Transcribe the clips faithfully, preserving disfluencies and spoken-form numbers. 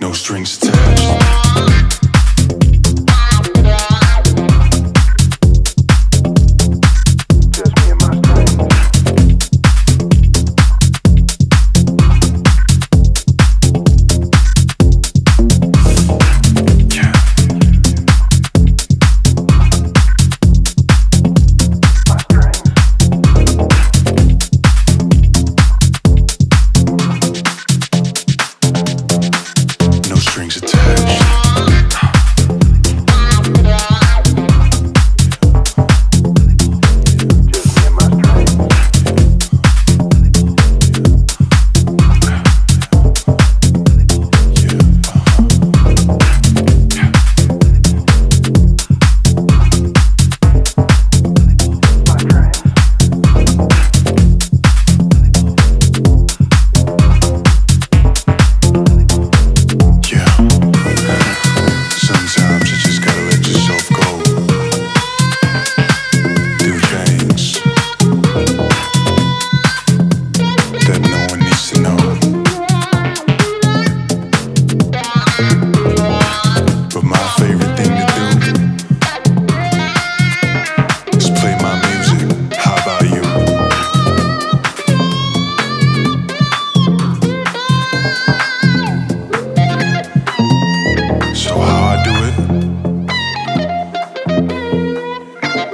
no strings attached.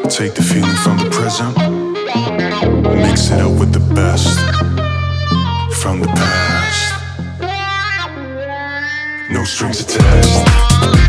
Take the feeling from the present, mix it up with the best from the past. No strings attached.